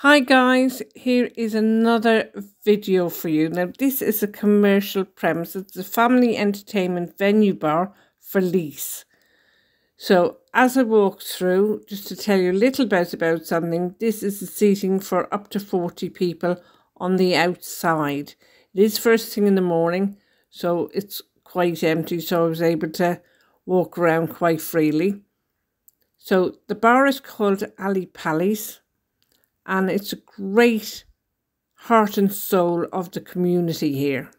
Hi guys, here is another video for you. Now this is a commercial premise. It's a family entertainment venue bar for lease. So as I walk through, just to tell you a little bit about something, this is the seating for up to 40 people on the outside. It is first thing in the morning, so it's quite empty, so I was able to walk around quite freely. So the bar is called Ali Pali's. And it's a great heart and soul of the community here.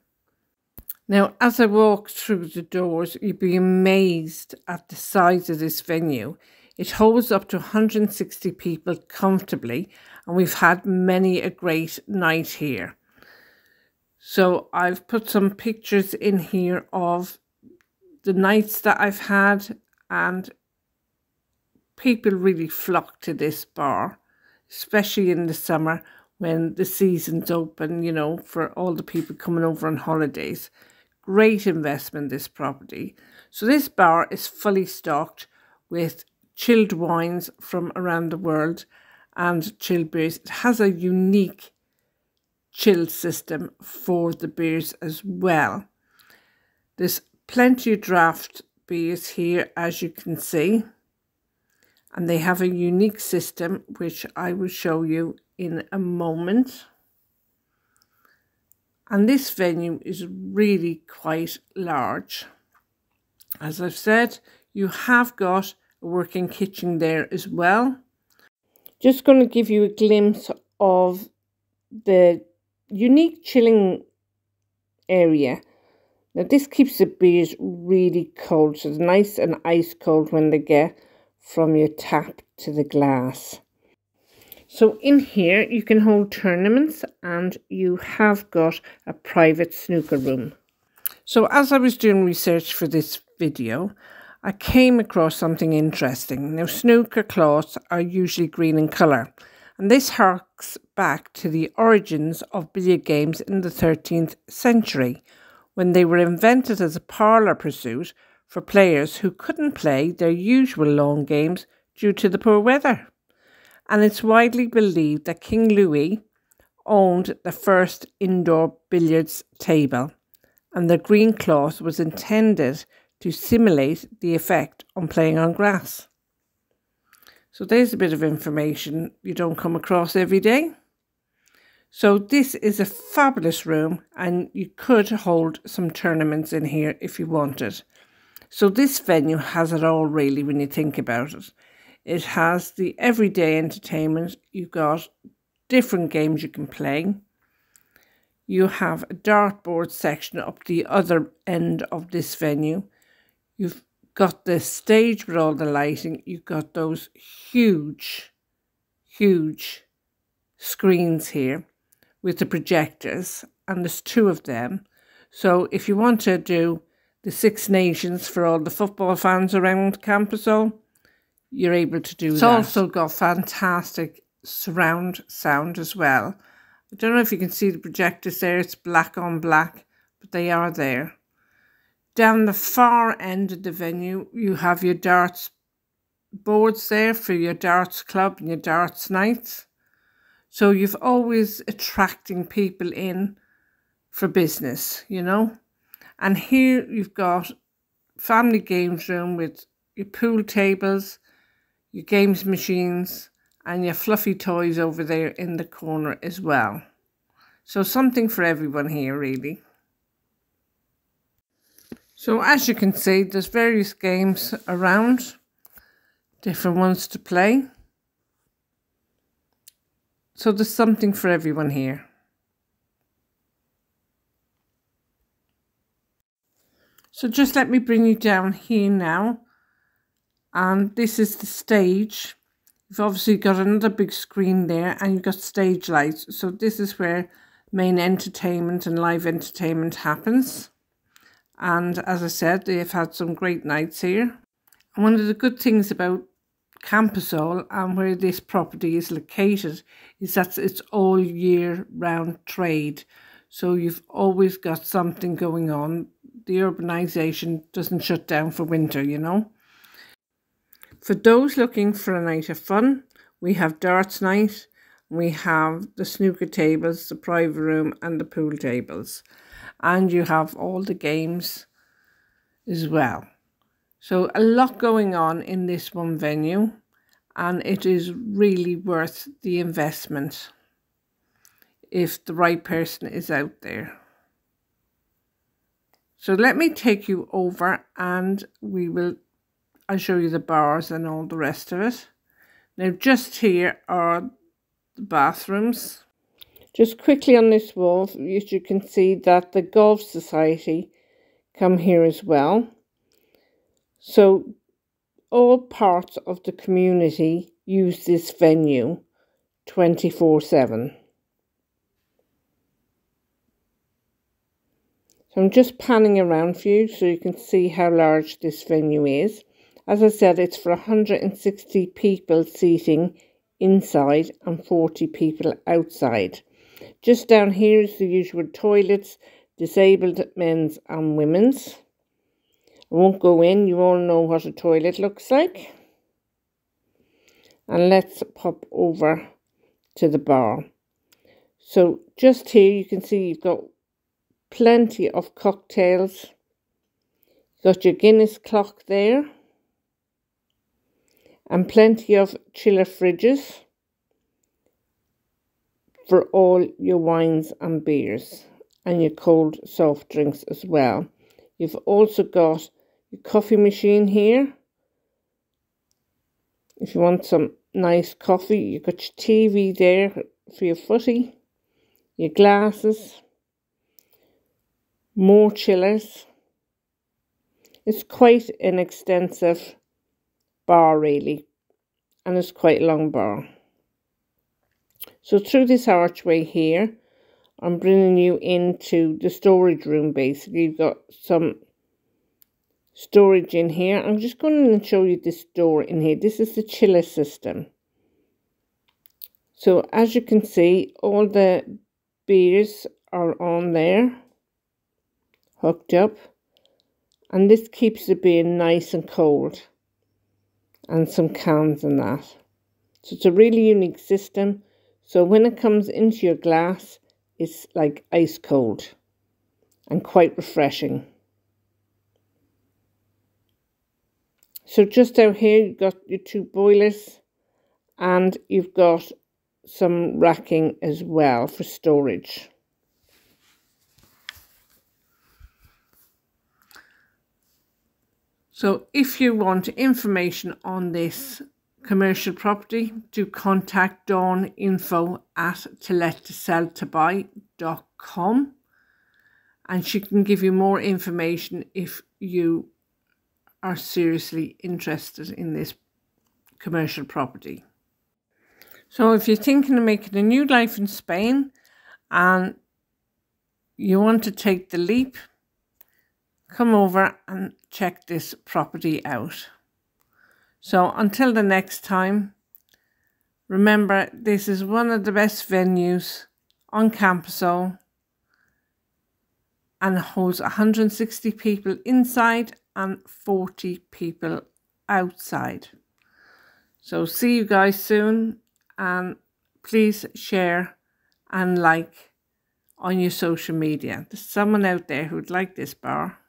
Now, as I walk through the doors, you'd be amazed at the size of this venue. It holds up to 160 people comfortably, and we've had many a great night here. So I've put some pictures in here of the nights that I've had, and people really flock to this bar. Especially in the summer when the season's open, you know, for all the people coming over on holidays. Great investment, this property. So this bar is fully stocked with chilled wines from around the world and chilled beers. It has a unique chill system for the beers as well. There's plenty of draft beers here, as you can see. And they have a unique system, which I will show you in a moment. And this venue is really quite large. As I've said, you have got a working kitchen there as well. Just going to give you a glimpse of the unique chilling area. Now this keeps the beers really cold, so it's nice and ice cold when they get from your tap to the glass. So in here you can hold tournaments, and you have got a private snooker room. So as I was doing research for this video, I came across something interesting. Now snooker cloths are usually green in colour, and this harks back to the origins of billiard games in the 13th century, when they were invented as a parlour pursuit for players who couldn't play their usual long games due to the poor weather. And it's widely believed that King Louis owned the first indoor billiards table, and the green cloth was intended to simulate the effect on playing on grass. So there's a bit of information you don't come across every day. So this is a fabulous room, and you could hold some tournaments in here if you wanted. So this venue has it all really when you think about it. It has the everyday entertainment. You've got different games you can play. You have a dartboard section up the other end of this venue. You've got the stage with all the lighting. You've got those huge, huge screens here with the projectors. And there's two of them. So if you want to do The Six Nations for all the football fans around Camposol, you're able to do that. It's also got fantastic surround sound as well. I don't know if you can see the projectors there. It's black on black, but they are there. Down the far end of the venue, you have your darts boards there for your darts club and your darts nights. So you've always attracting people in for business, you know. And here you've got family games room with your pool tables, your games machines, and your fluffy toys over there in the corner as well. So something for everyone here, really. So as you can see, there's various games around, different ones to play. So there's something for everyone here. So just let me bring you down here now, and this is the stage. You've obviously got another big screen there, and you've got stage lights. So this is where main entertainment and live entertainment happens. And as I said, they've had some great nights here. And one of the good things about Camposol and where this property is located is that it's all year round trade. So you've always got something going on. The urbanisation doesn't shut down for winter, you know. For those looking for a night of fun, we have darts night, we have the snooker tables, the private room and the pool tables. And you have all the games as well. So a lot going on in this one venue, and it is really worth the investment if the right person is out there. So let me take you over and I'll show you the bars and all the rest of it. Now just here are the bathrooms. Just quickly on this wall, you can see that the Golf Society come here as well. So all parts of the community use this venue 24/7. So I'm just panning around for you so you can see how large this venue is. As I said, it's for 160 people seating inside and 40 people outside. Just down here is the usual toilets, disabled men's and women's. I won't go in, you all know what a toilet looks like. And let's pop over to the bar. So just here you can see you've got plenty of cocktails. You've got your Guinness clock there. And plenty of chiller fridges for all your wines and beers. And your cold soft drinks as well. You've also got your coffee machine here. If you want some nice coffee, you've got your TV there for your footy, your glasses, more chillers. It's quite an extensive bar really, and it's quite a long bar. So through this archway here, I'm bringing you into the storage room basically. You've got some storage in here. I'm just going to show you this door in here. This is the chiller system. So as you can see, all the beers are on there, hooked up. And this keeps the beer nice and cold. And some cans and that. So it's a really unique system. So when it comes into your glass, it's like ice cold and quite refreshing. So just out here you've got your two boilers and you've got some racking as well for storage. So if you want information on this commercial property, do contact Dawn Info at 2Let2Sell2Buy.com, and she can give you more information if you are seriously interested in this commercial property. So if you're thinking of making a new life in Spain and you want to take the leap, come over and check this property out. So until the next time, remember this is one of the best venues on Camposol and holds 160 people inside and 40 people outside. So see you guys soon, and please share and like on your social media. There's someone out there who would like this bar.